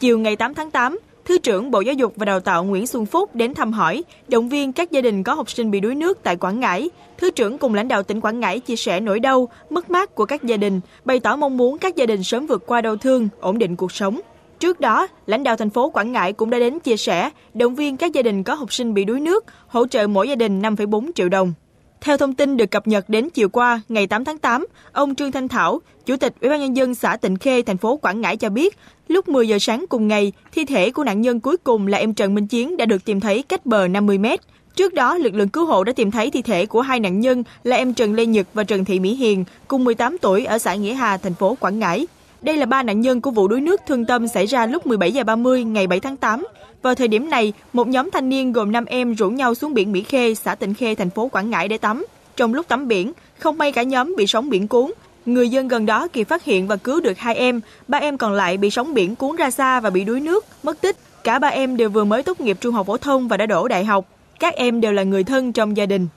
Chiều ngày 8 tháng 8, Thứ trưởng Bộ Giáo dục và Đào tạo Nguyễn Xuân Phúc đến thăm hỏi, động viên các gia đình có học sinh bị đuối nước tại Quảng Ngãi. Thứ trưởng cùng lãnh đạo tỉnh Quảng Ngãi chia sẻ nỗi đau, mất mát của các gia đình, bày tỏ mong muốn các gia đình sớm vượt qua đau thương, ổn định cuộc sống. Trước đó, lãnh đạo thành phố Quảng Ngãi cũng đã đến chia sẻ, động viên các gia đình có học sinh bị đuối nước, hỗ trợ mỗi gia đình 5,4 triệu đồng. Theo thông tin được cập nhật đến chiều qua, ngày 8 tháng 8, ông Trương Thanh Thảo, Chủ tịch Ủy ban nhân dân xã Tịnh Khê, thành phố Quảng Ngãi cho biết, lúc 10 giờ sáng cùng ngày, thi thể của nạn nhân cuối cùng là em Trần Minh Chiến đã được tìm thấy cách bờ 50 mét. Trước đó, lực lượng cứu hộ đã tìm thấy thi thể của hai nạn nhân là em Trần Lê Nhật và Trần Thị Mỹ Hiền, cùng 18 tuổi ở xã Nghĩa Hà, thành phố Quảng Ngãi. Đây là ba nạn nhân của vụ đuối nước thương tâm xảy ra lúc 17h30 ngày 7 tháng 8. Vào thời điểm này, một nhóm thanh niên gồm 5 em rủ nhau xuống biển Mỹ Khê, xã Tịnh Khê, thành phố Quảng Ngãi để tắm. Trong lúc tắm biển, không may cả nhóm bị sóng biển cuốn. Người dân gần đó kịp phát hiện và cứu được 2 em. 3 em còn lại bị sóng biển cuốn ra xa và bị đuối nước, mất tích. Cả 3 em đều vừa mới tốt nghiệp trung học phổ thông và đã đỗ đại học. Các em đều là người thân trong gia đình.